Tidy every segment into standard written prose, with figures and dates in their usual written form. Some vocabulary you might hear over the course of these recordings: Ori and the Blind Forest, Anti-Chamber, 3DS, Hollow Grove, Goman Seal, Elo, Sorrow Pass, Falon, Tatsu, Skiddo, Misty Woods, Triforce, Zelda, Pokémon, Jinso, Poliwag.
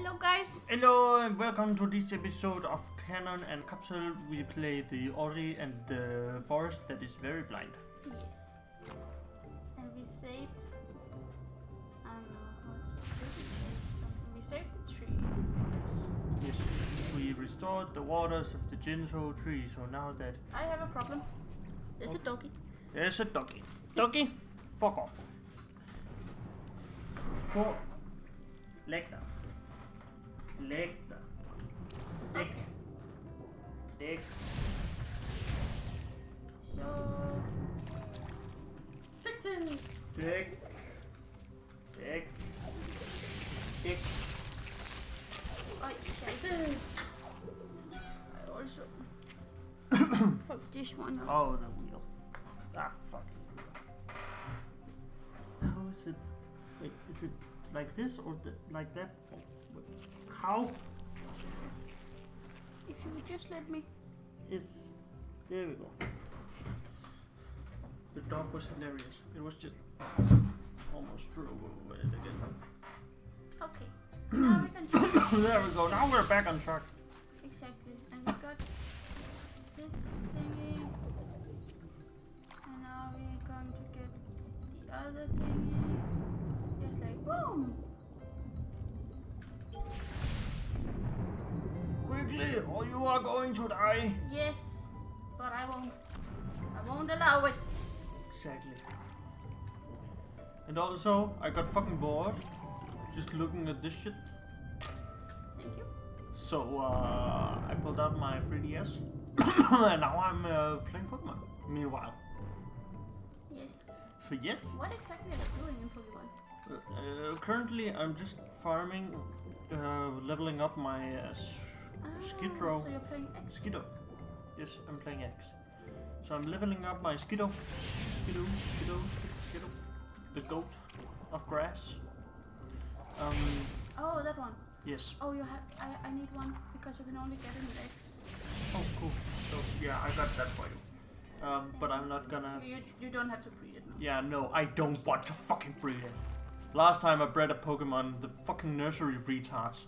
Hello guys! Hello and welcome to this episode of Canon and Capsule. We play the Ori and the Forest that is very blind. Yes. And we saved... I don't know how to save something. We saved the tree. Yes. We restored the waters of the Jinso tree, so now that... I have a problem. There's a doggy. There's a doggy. Doggy, yes. Fuck off. Go. Leg down. Leg down. Dick. Dick. So. Dick. Dick. Dick. Dick. I also. Fuck this one up. Oh, the wheel. Ah, fuck. How is it? Wait, is it like this or like that? How? If you would just let me. It's. There we go. The dog was hilarious. It was just almost through it again. Okay. Now we can. There we go. Now we're back on track. Exactly. And we got this thingy. And now we're going to get the other thingy. Just like boom! Quickly, or you are going to die. Yes, but I won't. I won't allow it. Exactly. And also, I got fucking bored just looking at this shit. Thank you. So I pulled out my 3DS, and now I'm playing Pokémon. Meanwhile. Yes. So yes. What exactly are you doing in Pokémon? Currently, I'm just farming, leveling up my Skiddo. So you're playing X? Skiddo. Yes, I'm playing X. So I'm leveling up my Skiddo. Skiddo, Skiddo, Skiddo. The goat of grass. Oh, that one. Yes. Oh, you have. I need one because you can only get it with X. Oh, cool. So yeah, I got that for you. But I'm not gonna. You don't have to breed it. No? Yeah, no, I don't want to fucking breed it. Last time I bred a Pokemon, the fucking nursery retards,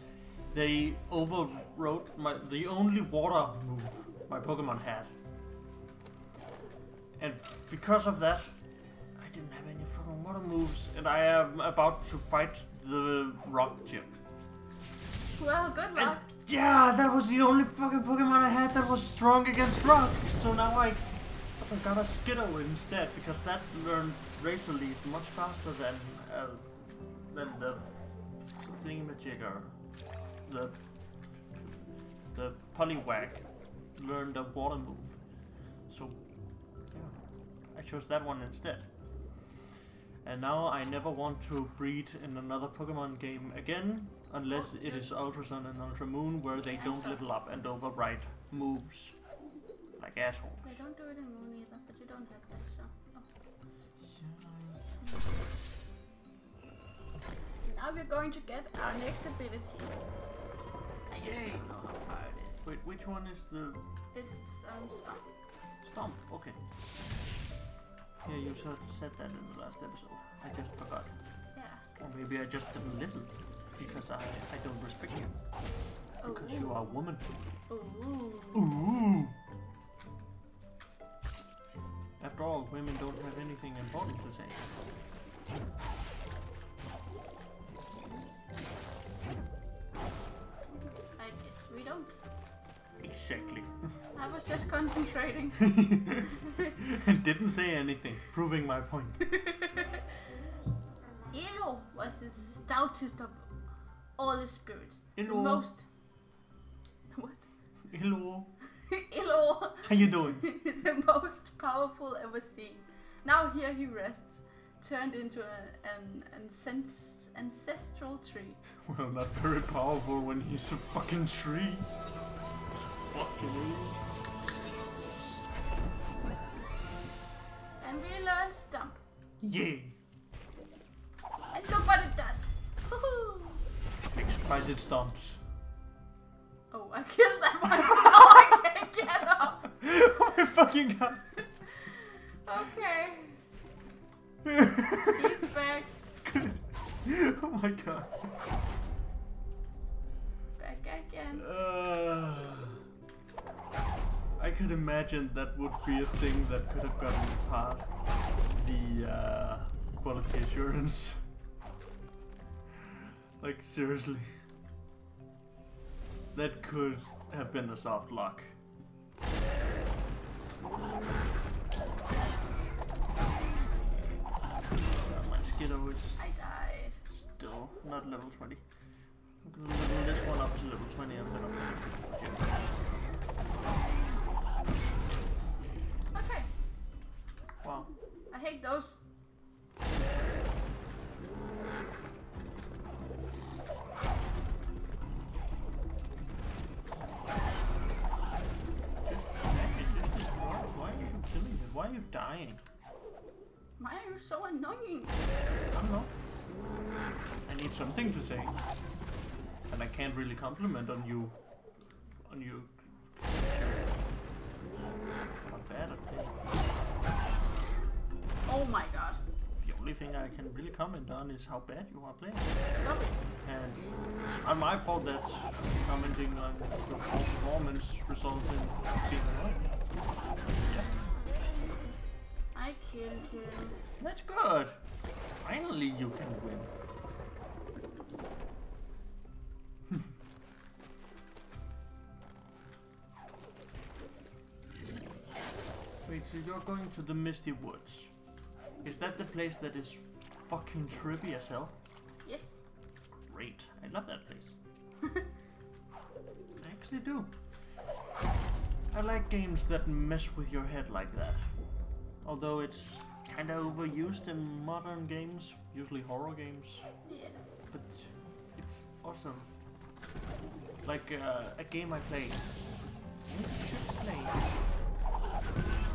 they overrode the only water move my Pokemon had. And because of that, I didn't have any fucking water moves, and I am about to fight the rock gym. Well, good luck. And yeah, that was the only fucking Pokemon I had that was strong against rock, so now I fucking got a Skiddo instead, because that learned Razor Leaf much faster than the thingamajigger. The Poliwag learned a water move. So yeah, I chose that one instead. And now I never want to breed in another Pokemon game again, unless it is Ultra Sun and Ultra Moon, where they don't level up and override moves like assholes. They don't do it in Moon either, but you don't have that, so. Now we're going to get our next ability. I just don't know how far it is. Wait, which one is the... It's Stomp. Stomp, okay. Yeah, you said that in the last episode. I just forgot. Yeah. Or maybe I just didn't listen. Because I don't respect you. Oh. Because you are a woman. Ooh. Ooh. After all, women don't have anything important to say. I guess we don't. Exactly. I was just concentrating. And didn't say anything, proving my point. Elo was the stoutest of all the spirits. Elo. The most... What? Elo. Elo. How you doing? The most powerful ever seen. Now here he rests, turned into an ancestral tree. Well, not very powerful when he's a fucking tree. Fucking. And we learn Stomp. Yeah. And look what it does. Big surprise, it stomps. Oh, I killed that one. No, I can't get up. Oh my fucking god. Okay. He's back. Good. Oh my god. again. I could imagine that would be a thing that could have gotten past the quality assurance. Like, seriously. That could have been a soft lock. My Skiddo is... I died. Still not level 20. I'm gonna level this one up to level 20 and then I'm gonna get it. Okay. Wow. I hate those. Why are you dying? Why are you so annoying? I don't know. I need something to say. And I can't really compliment on you. On you. Not bad at playing. Oh my god. The only thing I can really comment on is how bad you are playing. Stop it. And it's not my fault that commenting on the performance results in being annoying. Yeah. I killed him. That's good. Finally you can win. Wait, so you're going to the Misty Woods. Is that the place that is fucking trippy as hell? Yes. Great. I love that place. I actually do. I like games that mess with your head like that. Although it's kind of overused in modern games, usually horror games. Yes. But it's awesome. Like a game I played. We should play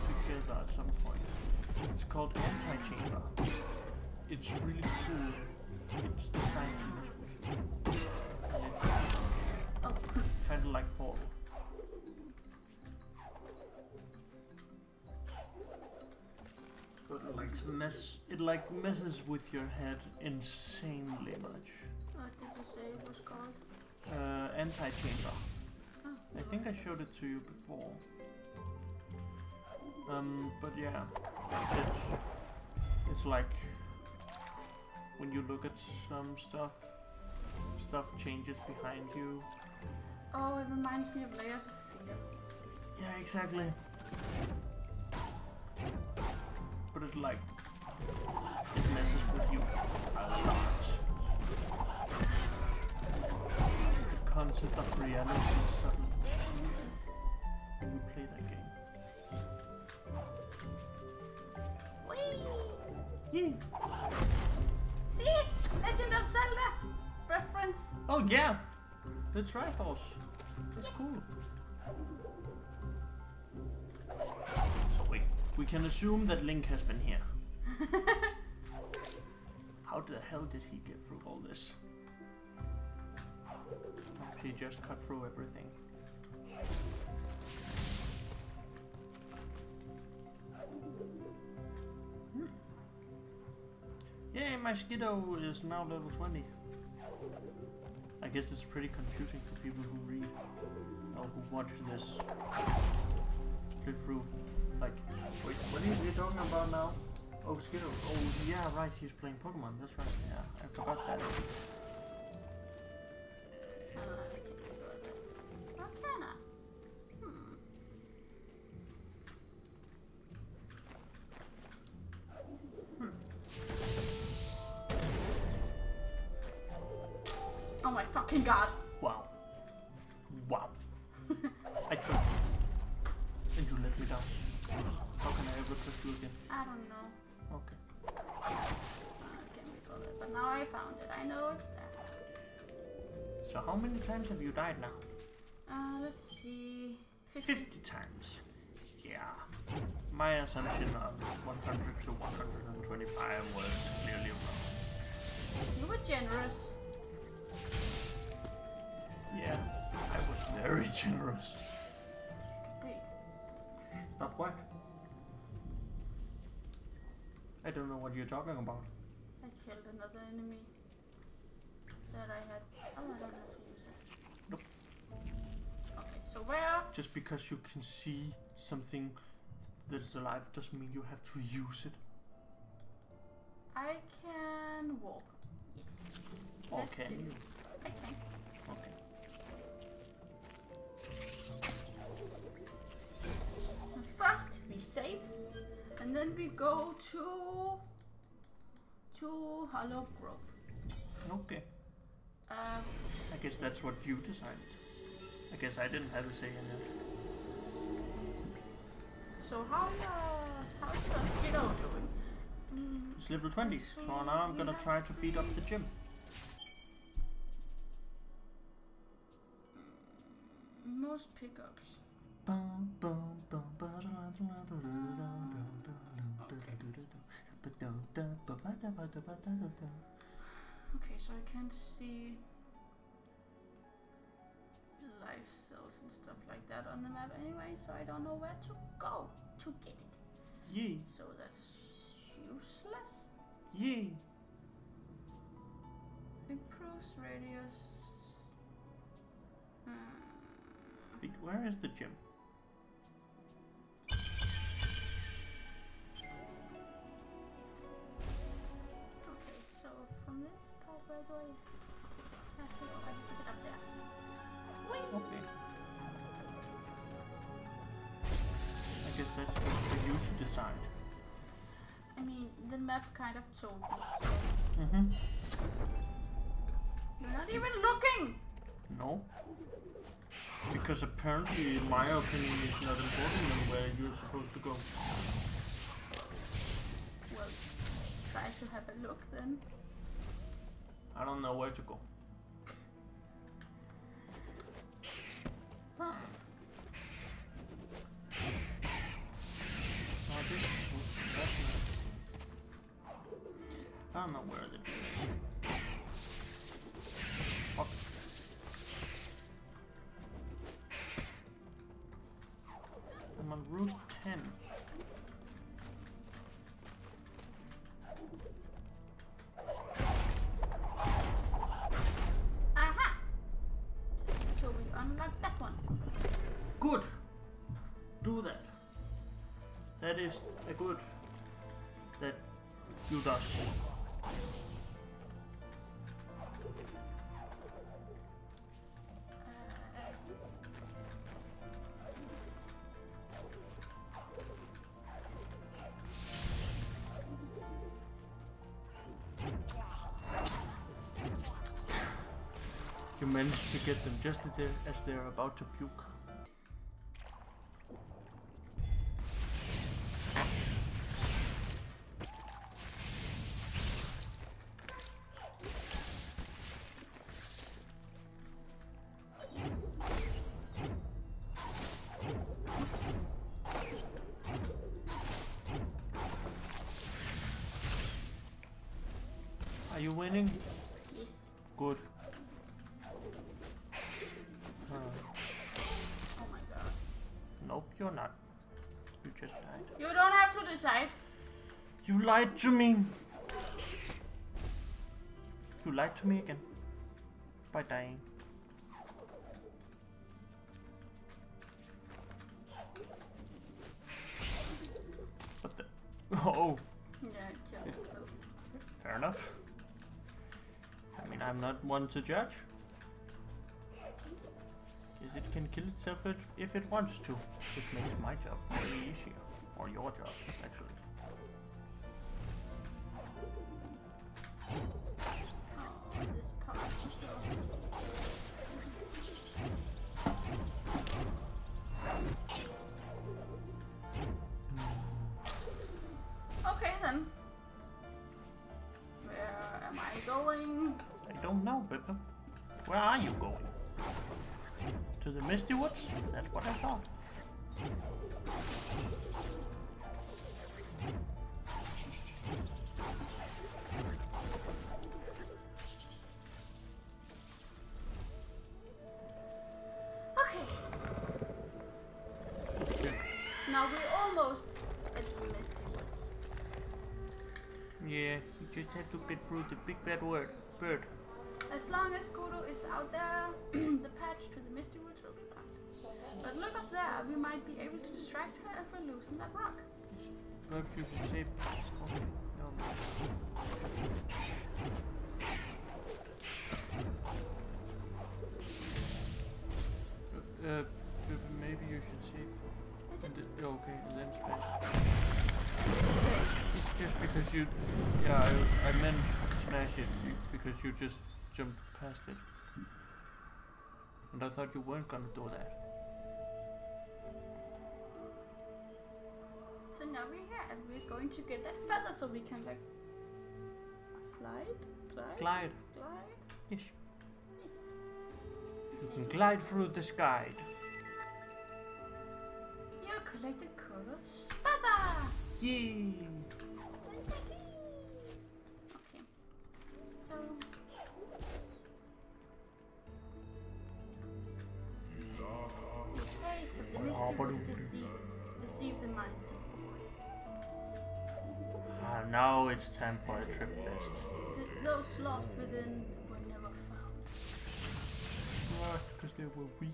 together at some point. It's called Anti-Chamber. It's really cool. It's designed to mess with you. And it's kind of like Portal. But it like messes with your head insanely much. What did you say it was called? Anti-Chamber. Oh. I think I showed it to you before. But yeah, it's like when you look at some stuff, stuff changes behind you. Oh, it reminds me of Layers of Fear. Yeah, exactly. But it like, it messes with you a lot. The concept of reality is sudden when you play that game. Whee! Yeah. See? Legend of Zelda! Reference! Oh yeah! The Triforce! That's cool. We can assume that Link has been here. How the hell did he get through all this? He just cut through everything. Yay, my Skiddo is now level 20. I guess it's pretty confusing for people who read or who watch this playthrough. Like, wait, what are you talking about now? Oh, Skiddo. Oh, yeah, right, he's playing Pokémon. That's right. Yeah, I forgot that. Arcana. Hmm. Oh my fucking god. Wow. Wow. I tried. And you let me down. How can I ever trust you again? I don't know. Okay. Can we call it? But now I found it. I know it's there. So how many times have you died now? Let's see... 50 times. Yeah. My assumption of 100 to 125 was clearly wrong. You were generous. Yeah, I was very generous. Stop quack. I don't know what you're talking about. I killed another enemy that I had. Oh, I don't know if you said. Nope. just because you can see something that is alive doesn't mean you have to use it. I can walk. Yes. Okay. I can. Okay. First we save, and then we go to Hollow Grove. Okay. I guess that's what you decided. I guess I didn't have a say in it. So how's the Skiddo doing? It's level 20, so now I'm gonna try to beat up the gym. Most pickups. Okay, so I can't see life cells and stuff like that on the map anyway, so I don't know where to go to get it. Yay. So that's useless. Yay. Improves radius. Wait, where is the gym? Okay, so from this part, where do I have to go? I have to get up there. Wait. Okay. I guess that's for you to decide. I mean, the map kind of told me. Mm-hmm. You're not even looking! No. Because apparently, in my opinion, it's not important where you're supposed to go. Well, try to have a look then. I don't know where to go. Huh. I don't know where the gym is. Up. I'm on route 10. Good that you does. You managed to get them just as they're about to puke. Are you winning? Yes. Good. Oh my god. Nope, you're not. You just died. You don't have to decide. You lied to me. You lied to me again. By dying. What the? Oh. Yeah, I killed myself. Fair enough. I mean, I'm not one to judge. Because it can kill itself if it wants to. This makes my job way easier. Or your job, actually. Where are you going? To the Misty Woods? That's what I thought. Okay. Yeah. Now we're almost at the Misty Woods. Yeah, you just have to get through the big bad bird. As long as Skiddo is out there, the patch to the Misty Woods will be blocked. But look up there, we might be able to distract her if we loosen that rock. Perhaps you should save Skiddo. No, no. Maybe you should save. Okay, and then smash. It's just because you... Yeah, I meant smash it because you just jumped past it. And I thought you weren't gonna do that. So now we're here and we're going to get that feather so we can like... Glide? Yes. You can glide through the sky. You collected Skiddo's feather! Yay! Okay. So... The face of the Misty Woods deceived the minds of the boy. Ah, now it's time for a trip fest. Those lost within were never found. Right, because they were weak.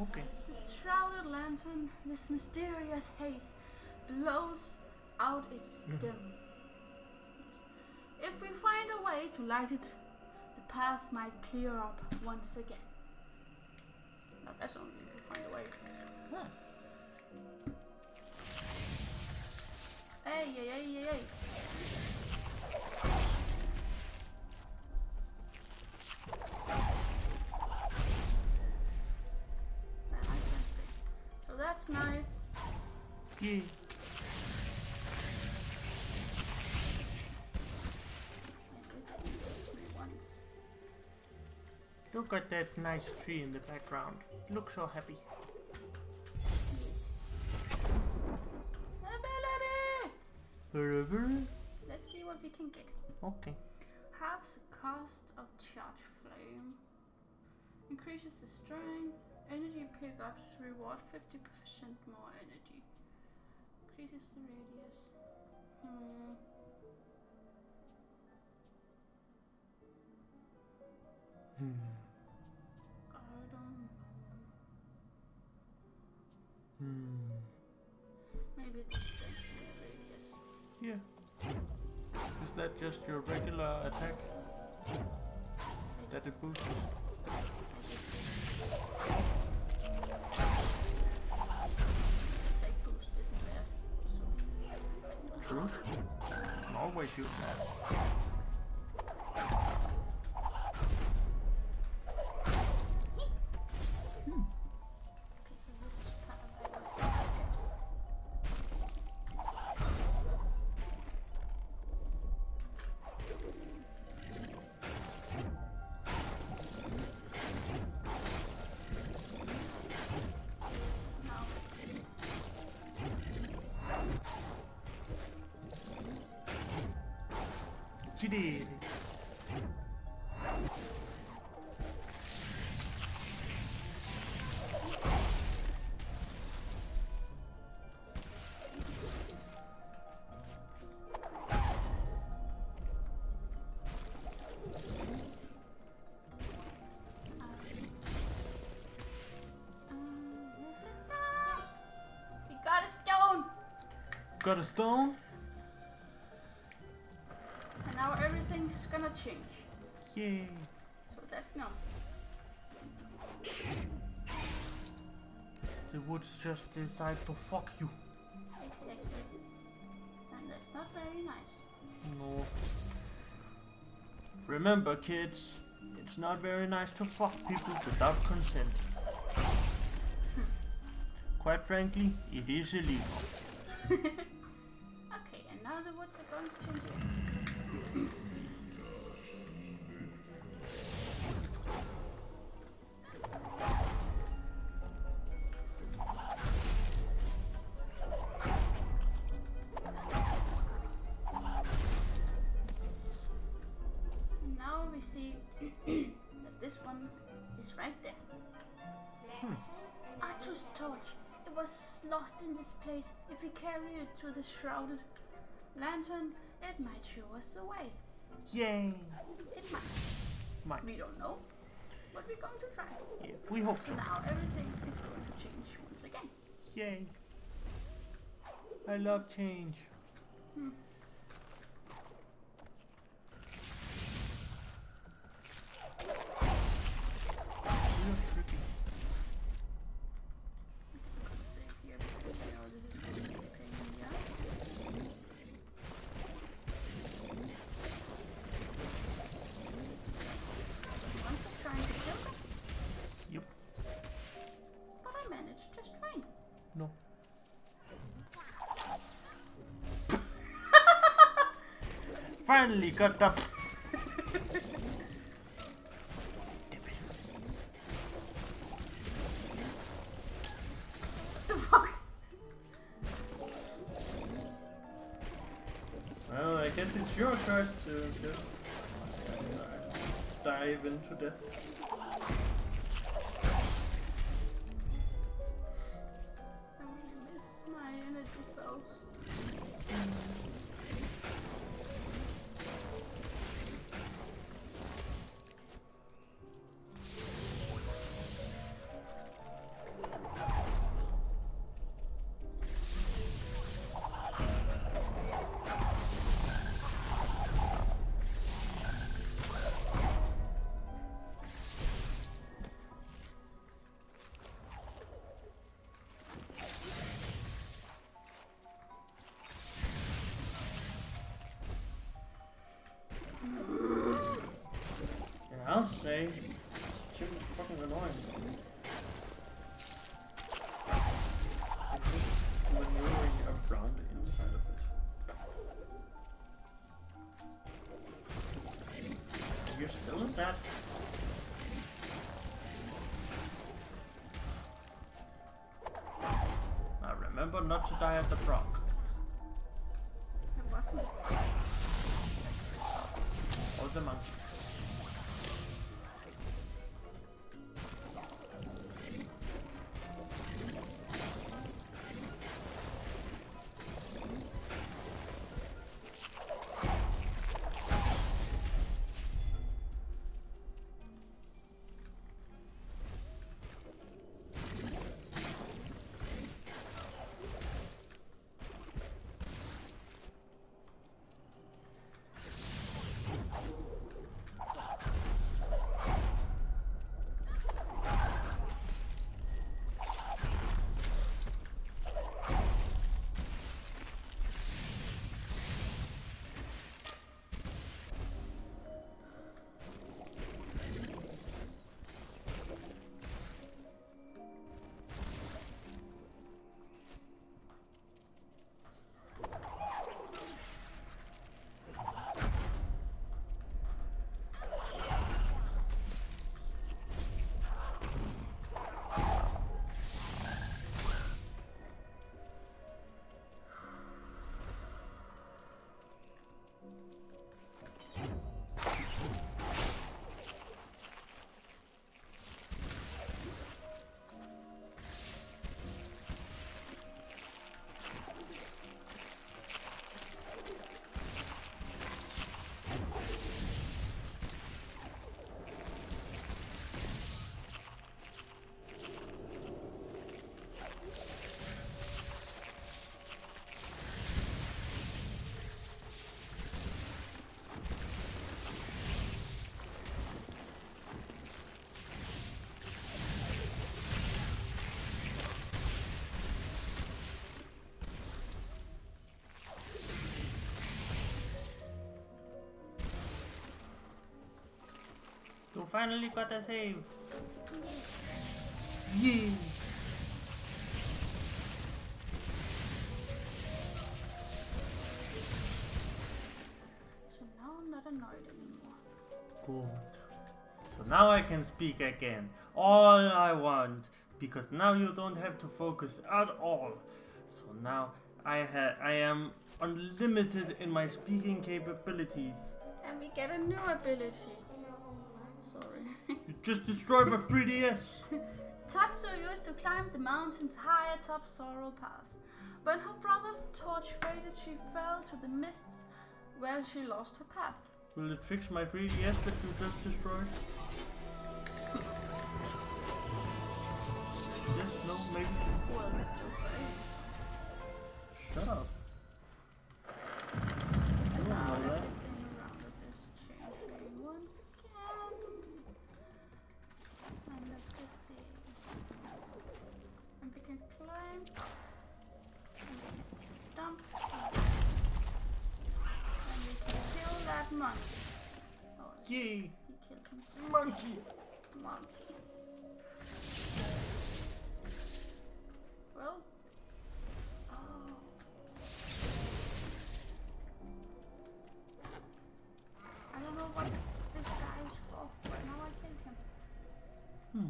Okay. This shrouded lantern, this mysterious haze, blows out its dim. If we find a way to light it, the path might clear up once again. No, that's only if we find a way. Huh. Hey, hey, hey, hey, hey. That's nice. Yeah. Look at that nice tree in the background. Look so happy. Ability! Let's see what we can get. Okay. Halves the cost of charge flame. Increases the strength. Energy pickups reward 50% more energy. Increases the radius. I don't know. Maybe this is the radius. Yeah. Is that just your regular attack? That it boosts? True. Can always use that. She did. We got a stone. Got a stone? Gonna change. Yay. So that's no. The wood's just inside to fuck you. Exactly. And that's not very nice. No. Remember kids, it's not very nice to fuck people without consent. quite frankly, it is illegal. Okay, and now the woods are going to change again. Now we see that this one is right there. Atsu's torch. It was lost in this place. If we carry it to the shrouded lantern, it might show us the way. Yay! It might. We don't know, but we're going to try. Yeah, we hope so. Now everything is going to change once again. Yay! I love change. Hmm. Finally got up. What the fuck? Well, I guess it's your choice to just dive into death. I'll say, it's too fucking annoying. It's just maneuvering around the inside of it. You're still in that. Now remember not to die at the frog. You finally got a save! Yay! hard anymore. Good. So now I can speak again. All I want. Because now you don't have to focus at all. So now I am unlimited in my speaking capabilities. And we get a new ability. Sorry. You just destroyed my 3DS. Tatsu used to climb the mountains high atop Sorrow Pass. When her brother's torch faded, she fell to the mists where she lost her path. Will it fix my 3DS that you just destroyed? Yes, no, maybe. Well, that's okay. Shut up. And now everything around us is changing once again. And let's go see. And we can climb. And we can stomp. And we can kill that monkey. Oh, yay! He killed himself. Monkey. Well, oh. I don't know what this guy is for, but now I killed him.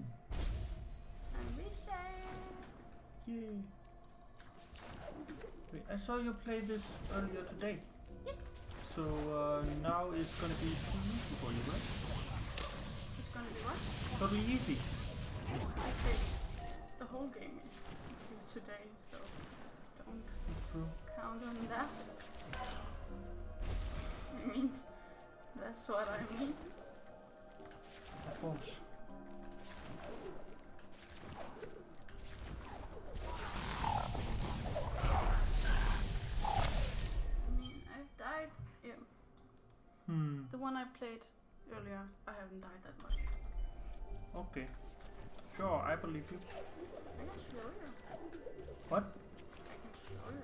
And we say... Yay. Wait, I saw you play this earlier today. Yes. So now it's gonna be too easy for you, right? It's gonna be what? Totally easy. I played the whole game today, so don't count on that. I mean, that's what I mean. Of course. I mean, I've died. Yeah. The one I played earlier, I haven't died that much. Okay. Sure, I believe you. I can show you. What? I can show you.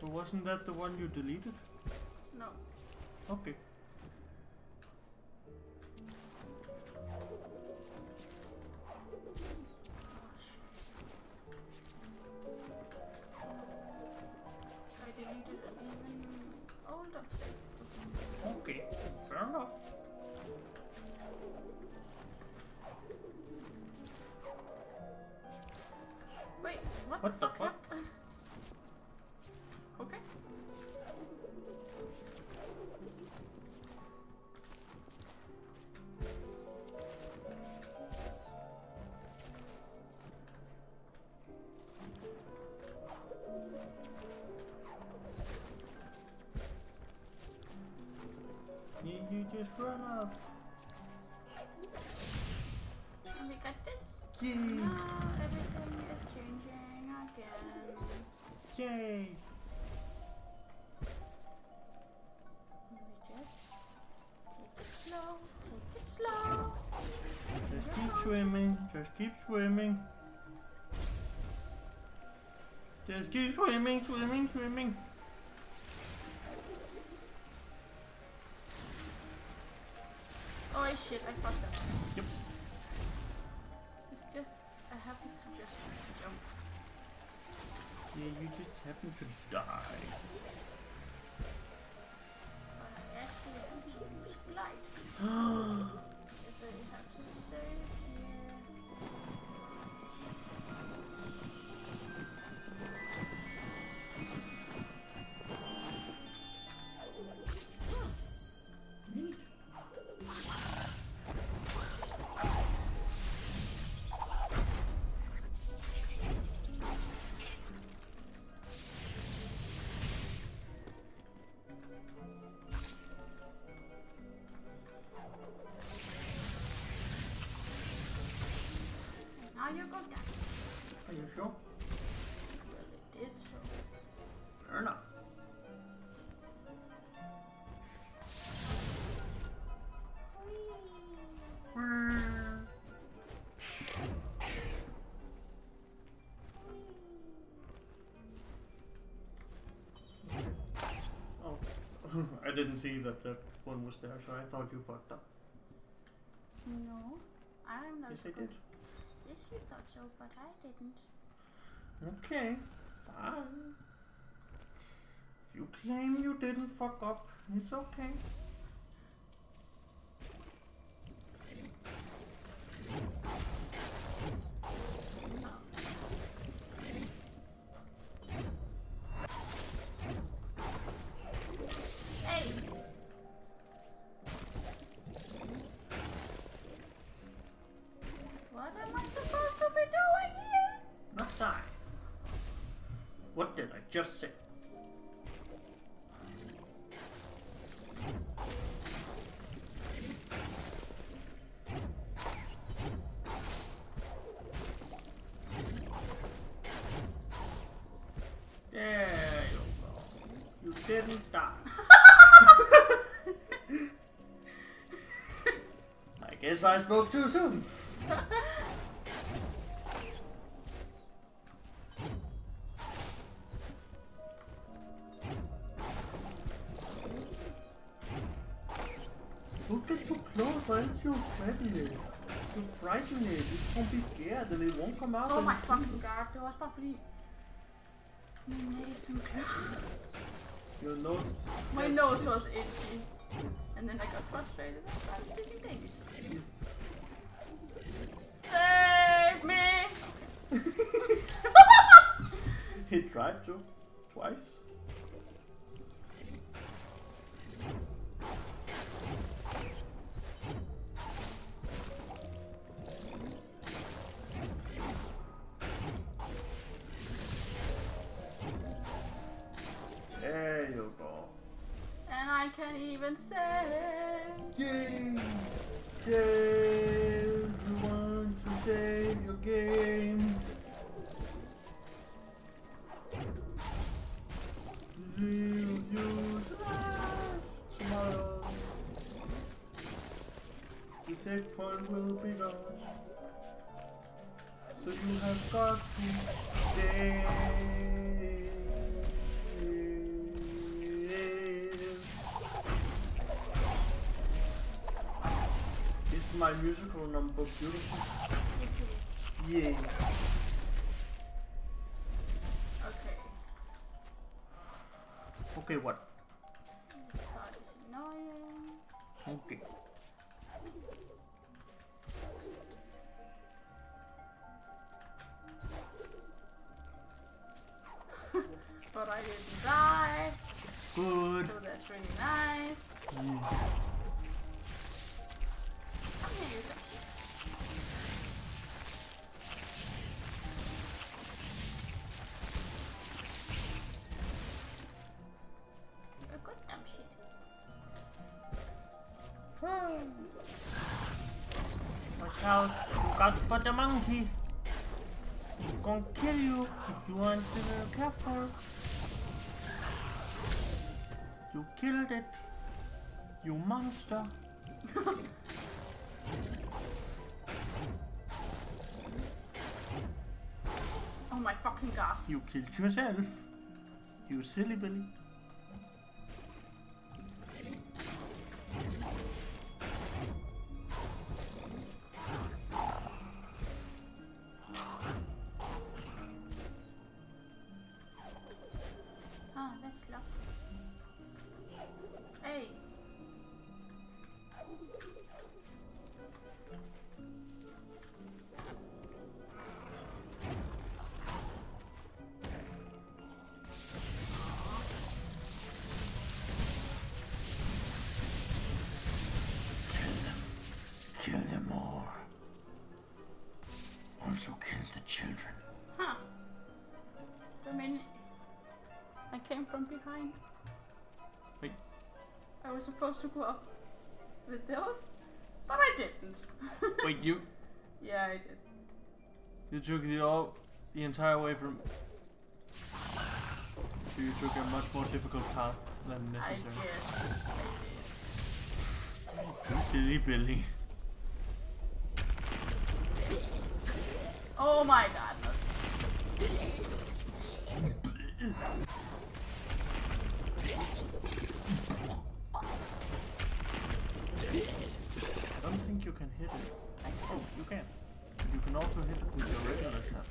But wasn't that the one you deleted? No. Okay. I deleted an even older place. Okay, fair enough. Wait, what the fuck? Okay. You just run up. And we got this. Now everything is changing again. Yay! Take it slow, take it slow. Just keep swimming, just keep swimming. Just keep swimming, swimming, swimming. Oh shit, I fucked up. Yep. I happen to just jump. Yeah, you just happen to die. But I actually have to use glide. Because I have to save here. Are you going down? Are you sure? Well, it did show. Fair enough. Oh, I didn't see that one was there, so I thought you fucked up. No, I'm not. Yes, I did. Yes, you thought so, but I didn't. Okay, fine. You claim you didn't fuck up. It's okay. Just say. There you go. You didn't die. I guess I spoke too soon. And it won't come out. Oh my fucking god, det var også bare fordi næsten klart. Your nose. My nose was itchy. And then I got frustrated. Save me! He tried to. Twice. Even say game, you want to save your game. Leave you tomorrow. The save point will be gone. So you have got to save. My musical number, beautiful. Yeah. Okay. Okay, what? This part is annoying. Okay. But I didn't die. Good. So that's really nice. Yeah. But the monkey is gonna kill you if you want to be careful. You killed it, you monster. Oh my fucking god. You killed yourself, you silly Billy. Behind. Wait. I was supposed to go up with those, but I didn't. Wait, you? Yeah, I did. You took the entire way from. So you took a much more difficult path than necessary. I did. Silly Billy. Oh my god. I don't think you can hit it. Oh, you can. You can also hit it with your regular snap.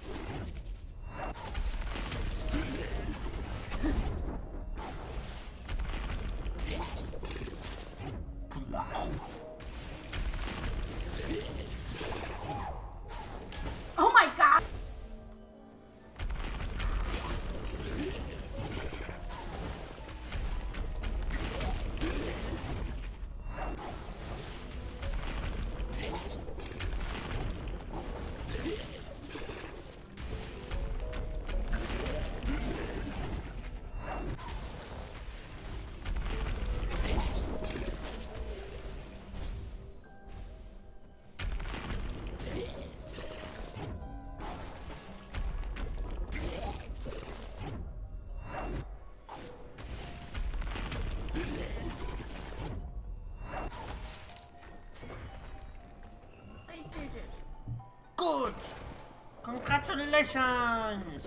Congratulations!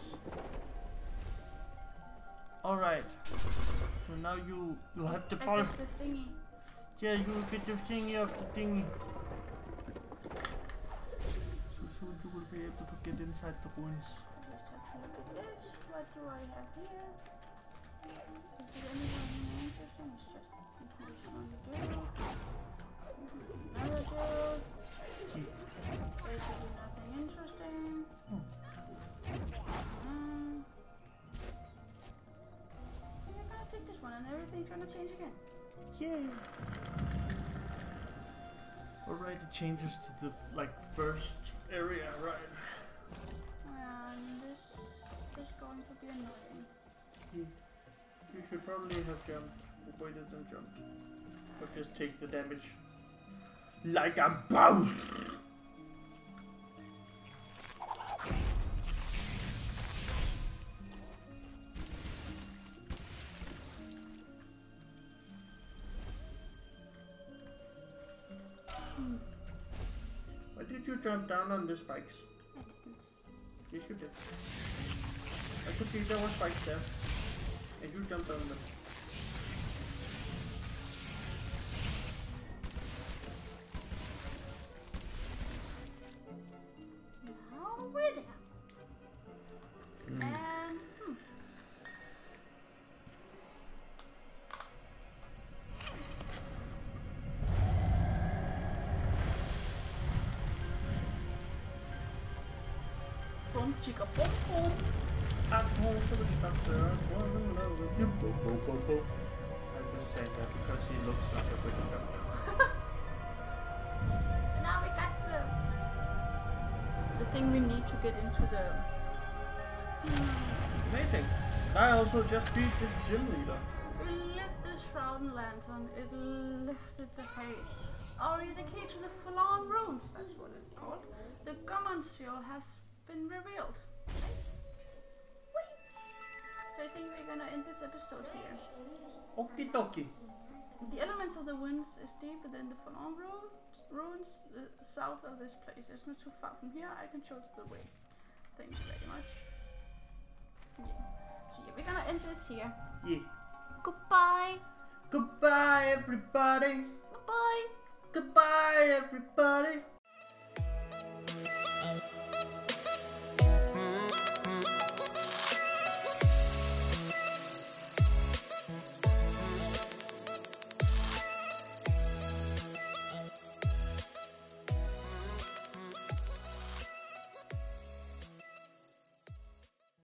Alright. So now you have to pull. Yeah, you get the thingy of the thingy. So soon you will be able to get inside the ruins. Let's have a look at this. What do I have here? Is there anything interesting? It's just interesting. Another basically nothing interesting. I'm gonna take this one and everything's gonna change again. Yeah. Alright, it changes to the first area, right? And this is going to be annoying. Yeah. You should probably have jumped, waited and jumped. Or just take the damage. Like a bow. Why did you jump down on the spikes? I didn't. Yes, you did. I could see there were spikes there, and you jumped on them. Chica pom pom. I'm home for the doctor. I'm in love with you. Bo bo bo bo. I just said that because she looks like a good doctor. Now we got the thing we need to get into the. Amazing. I also just beat this gym leader. We lit the shroud and lantern. It lifted the haze. Already the key to the Falon runes. That's what it's called. The Goman Seal has been revealed. Whee! So I think we're gonna end this episode here. Okie dokie. The elements of the winds is deeper than the Falon ruins, south of this place. It's not too far from here. I can show you the way. Thanks very much. Yeah. So yeah, we're gonna end this here. Yeah. Goodbye. Goodbye, everybody. Goodbye. Goodbye, everybody.